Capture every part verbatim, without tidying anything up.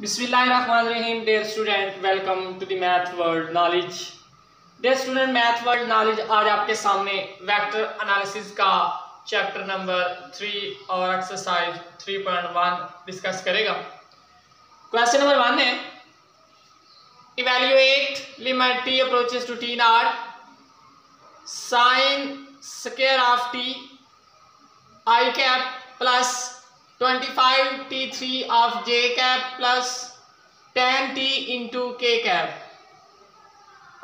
बिस्मिल्लाहिर्रहमानिर्रहीम dear student, welcome to the math world knowledge. Dear student, math world knowledge आज आपके सामने vector analysis का चैप्टर नंबर थ्री और exercise three point one discuss करेगा। Question number one है evaluate limit T approaches to T naught sine square of T I cap plus twenty five t three of j cap plus ten t into k cap।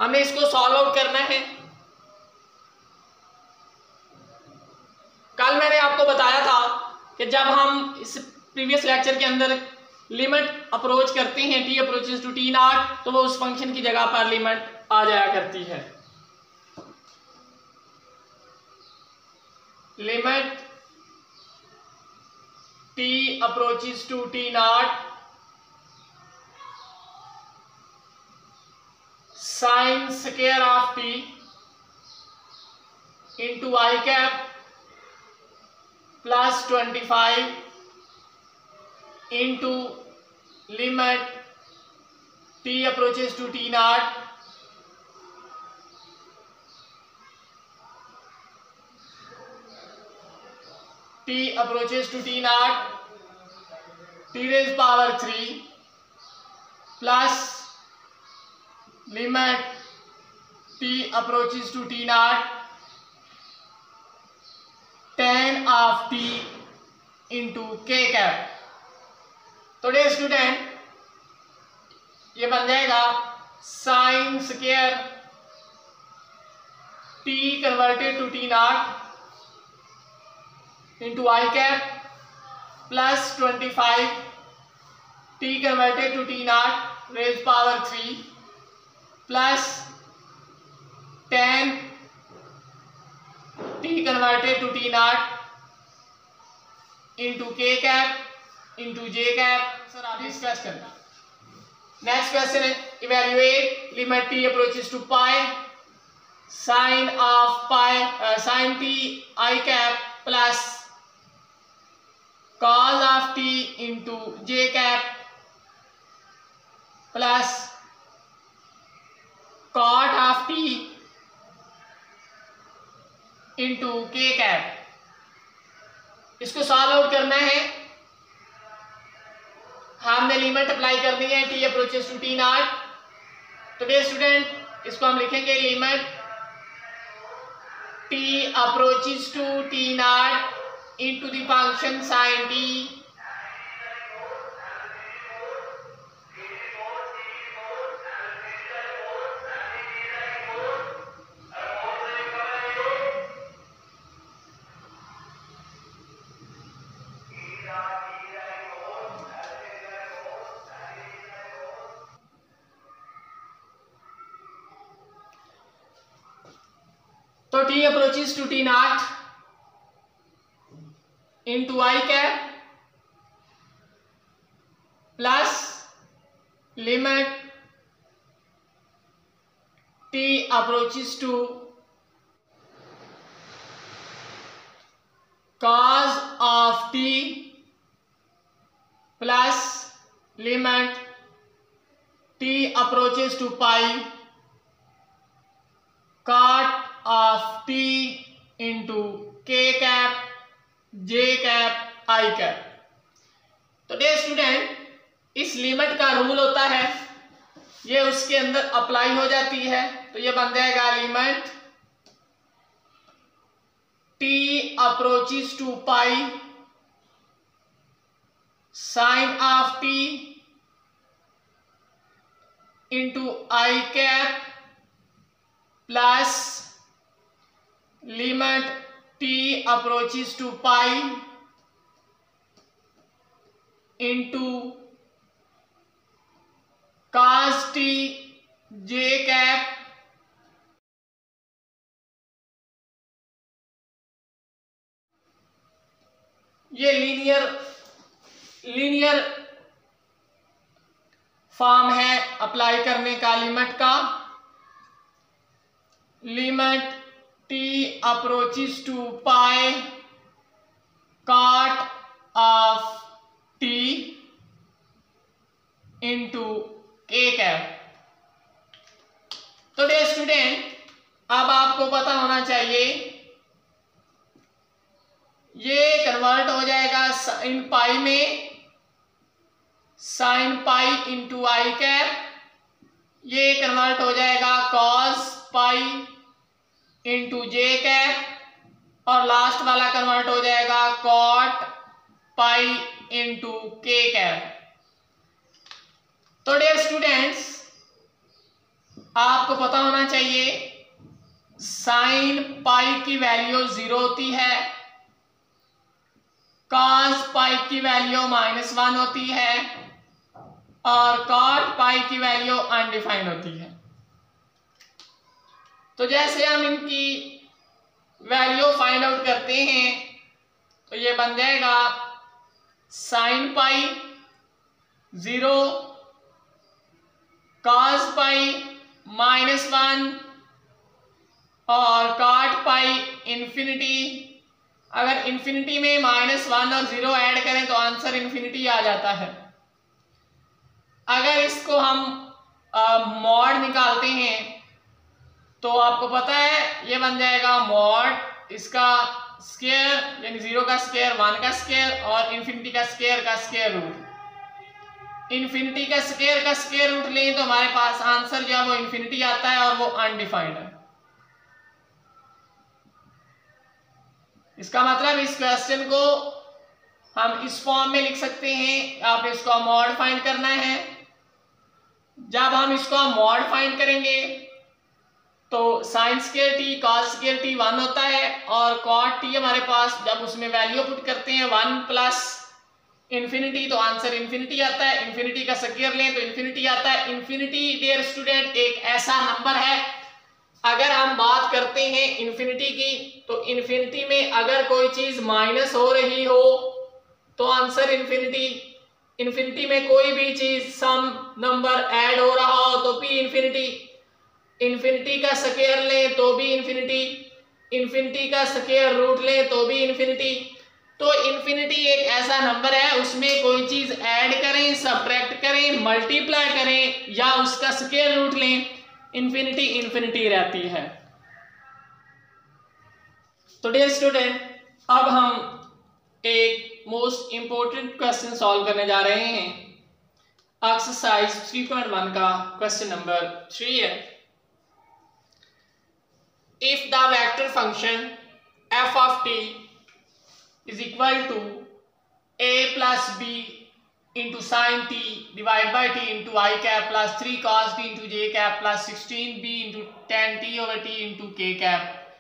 हमें इसको solve out करना है। कल मैंने आपको बताया था कि जब हम इस प्रीवियस लेक्चर के अंदर लिमिट अप्रोच करते हैं t approaches to t naught, तो वो उस फंक्शन की जगह पर लिमिट आ जाया करती है। Limit t approaches to t naught sin square of t into i cap plus twenty five into limit t approaches to t naught t approaches to t naught t raised power three plus limit t approaches to t naught tan of t into k cap। तो dear student, ये बन जाएगा sine square t converted to t naught into i cap plus twenty five t converted to t naught raised power three plus tan t converted to t naught into k cap into j cap। Sir आप इस question का next question है evaluate limit t approaches to pi sin of pi sin t i cap plus cos of t into j cap plus cot of t into k cap। इसको solve out करना है। हमने limit apply करनी है t approaches to t naught. तो dear student, इसको हम लिखेंगे limit t approaches to t naught into the function sin t तो t approaches to t naught into i cap plus limit t approaches to cos of t plus limit t approaches to pi cot of t into k cap j cap i cap. तो dear student, इस limit का rule होता है, ये उसके अंदर apply हो जाती है। तो ये बन जाएगा limit t approaches to pi sine of t into i cap plus limit t approaches to pi into cos t j cap ये लीनियर लीनियर फॉर्म है अप्लाई करने का लिमिट का। Limit t approaches to pi cot of t into के cap. तो dear student, अब आपको पता होना चाहिए ये कन्वर्ट हो जाएगा साइन पाई में, साइन पाई इंटू आई कैप। ये कन्वर्ट हो जाएगा कॉस पाई इंटू जे कैप, और लास्ट वाला कन्वर्ट हो जाएगा कॉट पाई इंटू के कैप। तो डियर स्टूडेंट्स, आपको पता होना चाहिए साइन पाई की वैल्यू जीरो होती है, कॉस पाई की वैल्यू माइनस वन होती है और कॉट पाई की वैल्यू अनडिफाइंड होती है। तो जैसे हम इनकी वैल्यू फाइंड आउट करते हैं तो ये बन जाएगा sine pi zero, cos pi minus one और कॉट पाई इन्फिनिटी। अगर इन्फिनिटी में माइनस वन और जीरो ऐड करें तो आंसर इन्फिनिटी आ जाता है। अगर इसको हम मॉड निकालते हैं तो आपको पता है ये बन जाएगा मॉड इसका स्क्वायर, यानी जीरो का स्क्वायर, वन का स्क्वायर और इन्फिनिटी का स्क्वायर का स्क्वायर रूट। इन्फिनिटी का स्क्वायर का स्क्वायर रूट लें तो हमारे पास आंसर जो है वो इन्फिनिटी आता है और वो अनडिफाइंड है। इसका मतलब इस क्वेश्चन को हम इस फॉर्म में लिख सकते हैं, आप इसको मॉड फाइंड करना है। जब हम इसको मॉड फाइंड करेंगे तो sine square T cos square T one होता है और कॉट टी हमारे पास, जब उसमें वैल्यू पुट करते हैं वन प्लस इन्फिनिटी तो आंसर इन्फिनिटी आता है। इन्फिनिटी का स्क्वायर लें तो इन्फिनिटी आता है। इन्फिनिटी डियर स्टूडेंट एक ऐसा नंबर है, अगर हम बात करते हैं इन्फिनिटी की तो इन्फिनिटी में अगर कोई चीज माइनस हो रही हो तो आंसर इन्फिनिटी, इन्फिनिटी में कोई भी चीज सम नंबर ऐड हो रहा हो तो भी इन्फिनिटी, इन्फिनिटी का स्क्वायर लें तो भी इन्फिनिटी, इन्फिनिटी का स्क्वायर रूट लें तो भी इन्फिनिटी। तो इन्फिनिटी एक ऐसा नंबर है उसमें कोई चीज ऐड करें, सब्ट्रैक्ट करें, मल्टीप्लाई करें या उसका स्क्वायर रूट लें, इन्फिनिटी इन्फिनिटी रहती है। तो डियर स्टूडेंट, अब हम एक मोस्ट इंपॉर्टेंट क्वेश्चन सॉल्व करने जा रहे हैं। एक्सरसाइज थ्री पॉइंट वन का क्वेश्चन नंबर थ्री है। If the vector function f of t is equal to a plus b into sine t divide by t into I cap plus three cos t into J cap plus sixteen b into ten t over t into के cap.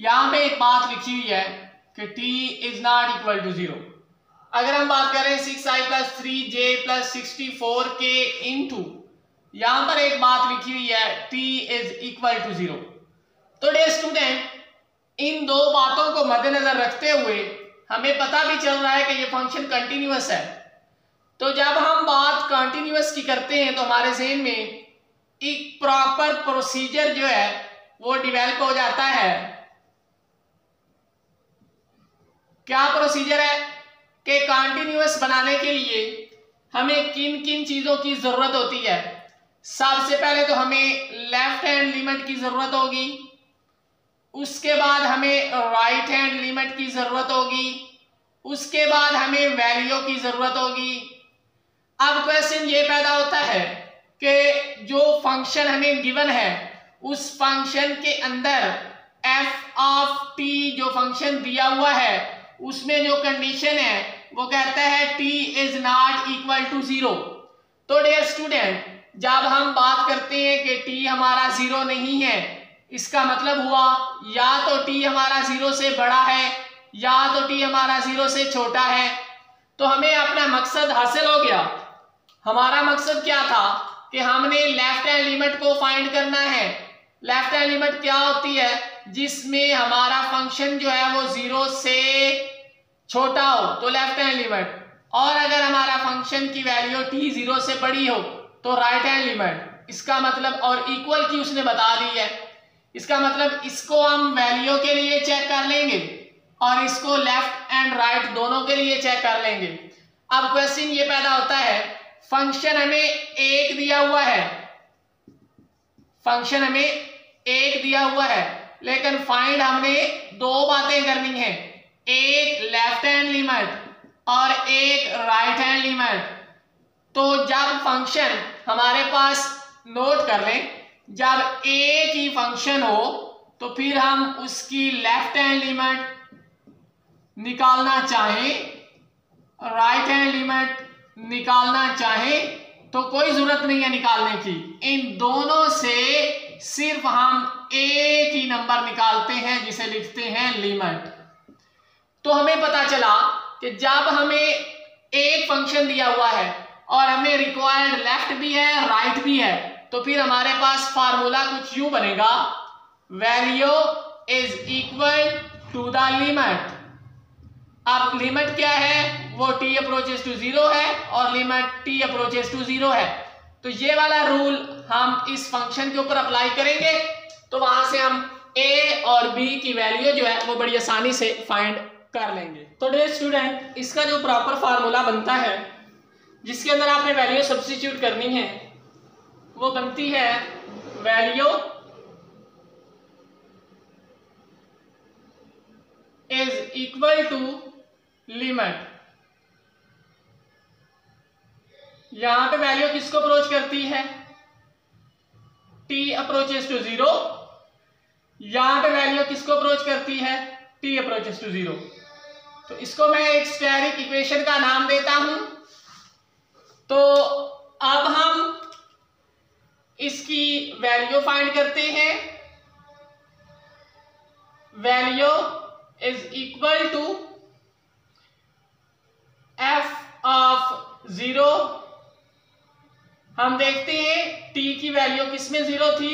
यहाँ पे एक बात लिखी हुई है कि t is not equal to zero. अगर हम बात करें six i plus three j plus sixty four k into, यहाँ पर एक बात लिखी हुई है t is equal to zero. तो डियर स्टूडेंट, इन दो बातों को मद्देनजर रखते हुए हमें पता भी चल रहा है कि ये फंक्शन कंटिन्यूस है। तो जब हम बात कंटिन्यूस की करते हैं तो हमारे जहन में एक प्रॉपर प्रोसीजर जो है वो डिवेल्प हो जाता है। क्या प्रोसीजर है कि कंटिन्यूअस बनाने के लिए हमें किन किन चीज़ों की ज़रूरत होती है। सबसे पहले तो हमें लेफ्ट हैंड लिमिट की ज़रूरत होगी, उसके बाद हमें राइट हैंड लिमिट की ज़रूरत होगी, उसके बाद हमें वैल्यू की ज़रूरत होगी। अब क्वेश्चन ये पैदा होता है कि जो फंक्शन हमें गिवन है उस फंक्शन के अंदर एफ ऑफ टी जो फंक्शन दिया हुआ है उसमें जो कंडीशन है वो कहता है t is not equal to zero. तो डियर स्टूडेंट, जब हम बात करते हैं कि t हमारा जीरो नहीं है, इसका मतलब हुआ या तो t हमारा जीरो से बड़ा है या तो t हमारा जीरो से छोटा है। तो हमें अपना मकसद हासिल हो गया। हमारा मकसद क्या था कि हमने लेफ्ट हैंड लिमिट को फाइंड करना है। लेफ्ट हैंड लिमिट क्या होती है, जिसमें हमारा फंक्शन जो है वो जीरो से छोटा हो तो लेफ्ट हैंड लिमिट, और अगर हमारा फंक्शन की वैल्यू टी जीरो से बड़ी हो तो राइट हैंड लिमिट। इसका मतलब, और इक्वल की उसने बता दी है, इसका मतलब इसको हम वैल्यू के लिए चेक कर लेंगे और इसको लेफ्ट एंड राइट दोनों के लिए चेक कर लेंगे। अब क्वेश्चन ये पैदा होता है फंक्शन हमें एक दिया हुआ है, फंक्शन हमें एक दिया हुआ है, लेकिन फाइंड हमने दो बातें करनी है, एक लेफ्ट हैंड लिमिट और एक राइट हैंड लिमिट। तो जब फंक्शन हमारे पास, नोट कर लें, जब एक ही फंक्शन हो तो फिर हम उसकी लेफ्ट हैंड लिमिट निकालना चाहें, राइट हैंड लिमिट निकालना चाहें तो कोई जरूरत नहीं है निकालने की। इन दोनों से सिर्फ हम एक ही नंबर निकालते हैं जिसे लिखते हैं लिमिट। तो हमें पता चला कि जब हमें एक फंक्शन दिया हुआ है और हमें रिक्वायर्ड लेफ्ट भी है राइट भी है, तो फिर हमारे पास फार्मूला कुछ यूं बनेगा, value is equal to the limit. अब लिमिट क्या है, वो t अप्रोचेस टू जीरो है और limit t approaches to zero है। तो ये वाला रूल हम इस फंक्शन के ऊपर अप्लाई करेंगे तो वहां से हम a और b की वैल्यू जो है वो बड़ी आसानी से फाइंड कर लेंगे। तो डियर स्टूडेंट, इसका जो प्रॉपर फार्मूला बनता है जिसके अंदर आपने वैल्यू सब्स्टिट्यूट करनी है, वो बनती है value is equal to limit. यहां पे वैल्यू किसको अप्रोच करती है, t अप्रोचेस टू जीरो। यहां पे वैल्यू किसको अप्रोच करती है, t अप्रोचेस टू जीरो। तो इसको मैं एक स्टेरिक इक्वेशन का नाम देता हूं। तो अब हम इसकी वैल्यू फाइंड करते हैं, value is equal to f of zero. हम देखते हैं t की वैल्यू किसमें जीरो थी,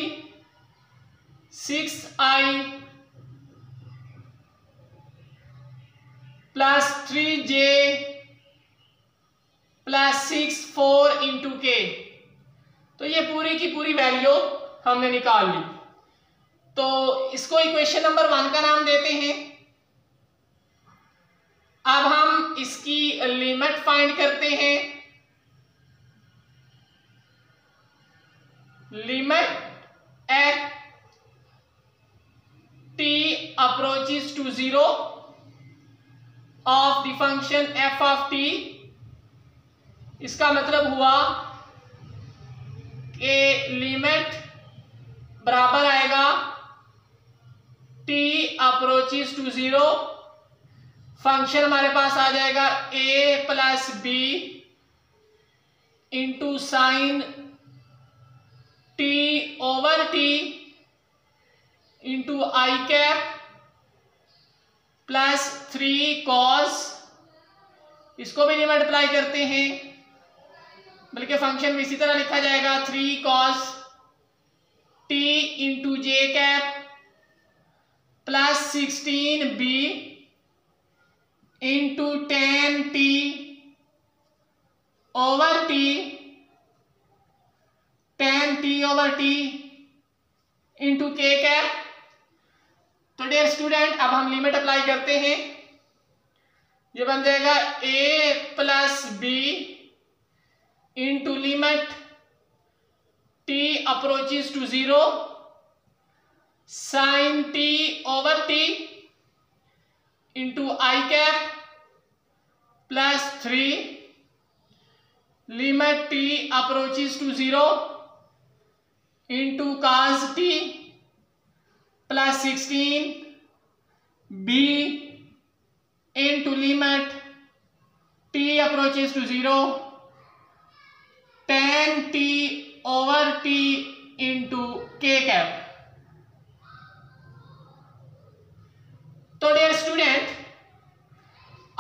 six i plus three j plus six four into k. तो ये पूरी की पूरी वैल्यू हमने निकाल ली। तो इसको इक्वेशन नंबर वन का नाम देते हैं। अब हम इसकी लिमिट फाइंड करते हैं, limit at t approaches to zero of the function f of t। इसका मतलब हुआ कि लिमिट बराबर आएगा t approaches to zero, function हमारे पास आ जाएगा a plus b into sine t over t into I cap plus three cos. इसको भी लिमिट अप्लाई करते हैं, बल्कि फंक्शन में इसी तरह लिखा जाएगा, थ्री कॉस t इंटू जे cap plus sixteen b into ten t over t, ten t over t into के कैप। तो डियर स्टूडेंट, अब हम लिमिट अप्लाई करते हैं, ये बन जाएगा a plus b into limit T approaches to zero sine t over t into I cap plus three limit t approaches to zero into cos t plus sixteen b into limit t approaches to zero ten t over t into k cap. तो dear student,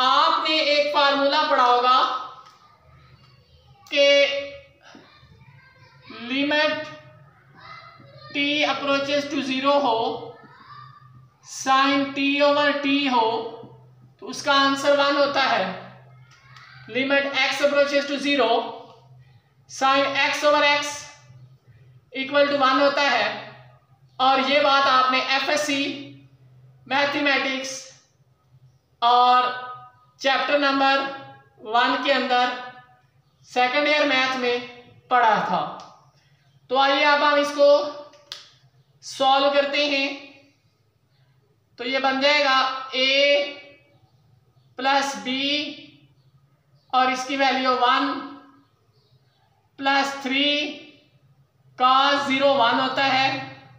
आपने एक formula पढ़ा होगा कि limit t approaches to zero हो, sine t over t हो, तो उसका आंसर वन होता है। Limit x approaches to zero sine x over x equal to one होता है। और ये बात आपने एफ एस सी मैथमेटिक्स और चैप्टर नंबर वन के अंदर सेकेंड ईयर मैथ में पढ़ा था। तो आइए अब हम इसको सॉल्व करते हैं। तो ये बन जाएगा a प्लस बी और इसकी वैल्यू वन प्लस थ्री का जीरो वन होता है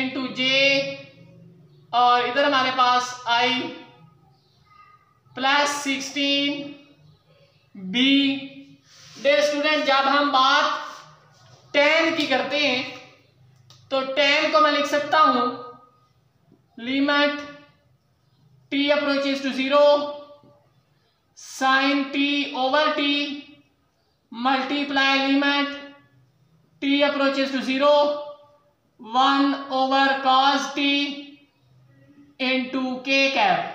इंटू जे और इधर हमारे पास i plus sixteen b. Dear student जब हम बात टेन की करते हैं तो टेन को मैं लिख सकता हूं limit T approaches to zero sine t over t multiply limit T approaches to zero one over cos t into k cap.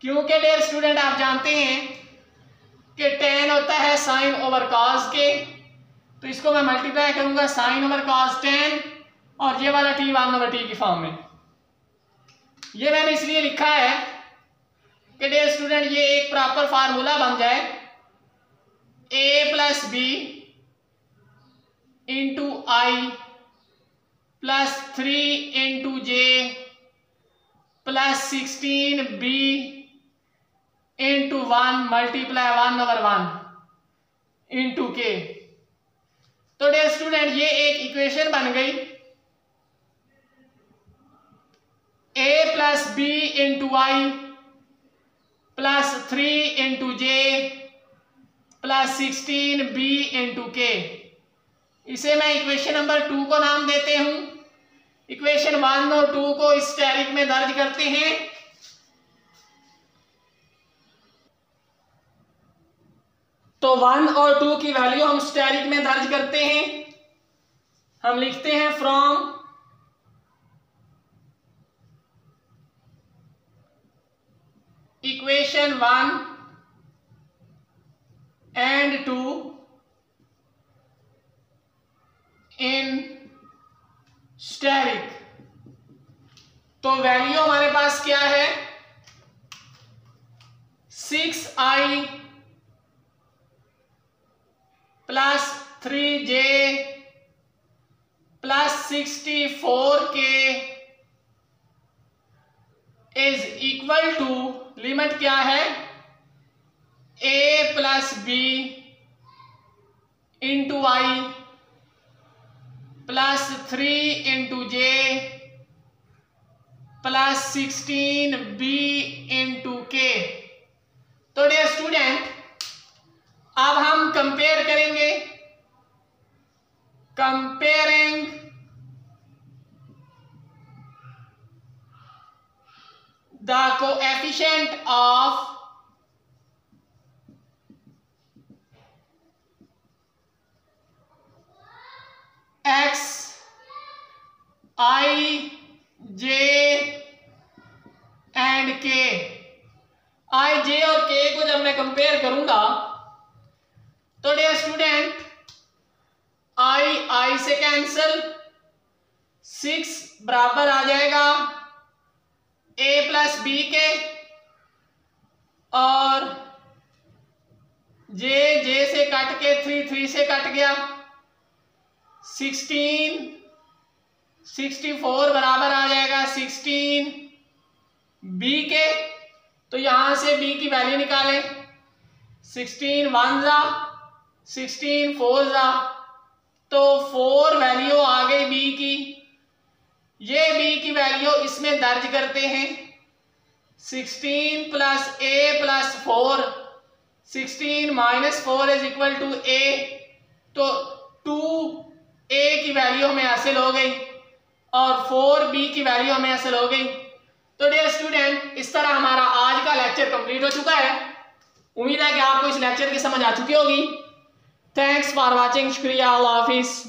क्योंकि डेयर स्टूडेंट आप जानते हैं कि टेन होता है साइन ओवर कॉस के, तो इसको मैं मल्टीप्लाई करूंगा साइन ओवर कॉस टेन और ये वाला टी वन ओवर टी की फॉर्म में। ये मैंने इसलिए लिखा है कि डेयर स्टूडेंट ये एक प्रॉपर फार्मूला बन जाए a plus b into i plus three into j plus sixteen b into one multiply one over one into k. तो डियर स्टूडेंट ये एक इक्वेशन बन गई a plus b into i plus three into j plus sixteen b into k. इसे मैं equation number two को नाम देते हूं। इक्वेशन वन और टू को इस टैरिक में दर्ज करते हैं। तो वन और टू की वैल्यू हम स्टैरिक में दर्ज करते हैं। हम लिखते हैं from equation one and two in asterisk. तो वैल्यू हमारे पास क्या है six i plus three j plus sixty four k is equal to limit क्या है a plus b into i plus three into j plus sixteen b into k. तो dear student अब हम कंपेयर करेंगे। Comparing the coefficient of x i j and k. I जे और के को जब मैं कंपेयर करूंगा तो डियर स्टूडेंट आई आई से कैंसिल सिक्स बराबर आ जाएगा ए प्लस बी के और जे जे से कट के थ्री थ्री से कट गया सिक्सटीन सिक्सटी फोर बराबर आ जाएगा सिक्सटीन बी के। तो यहाँ से बी की वैल्यू निकालें सिक्सटीन वन जा सिक्सटीन फोर जा तो फोर वैल्यू आ गई बी की। ये बी की वैल्यू इसमें दर्ज करते हैं sixteen plus a plus four sixteen minus four is equal to a. तो टू ए की वैल्यू हमें हासिल हो गई और फोर बी की वैल्यू हमें हासिल हो गई। तो डियर स्टूडेंट इस तरह हमारा आज का लेक्चर कंप्लीट हो चुका है। उम्मीद है कि आपको इस लेक्चर की समझ आ चुकी होगी। Thanks for watching. शुक्रिया। अल्लाह हाफिज़।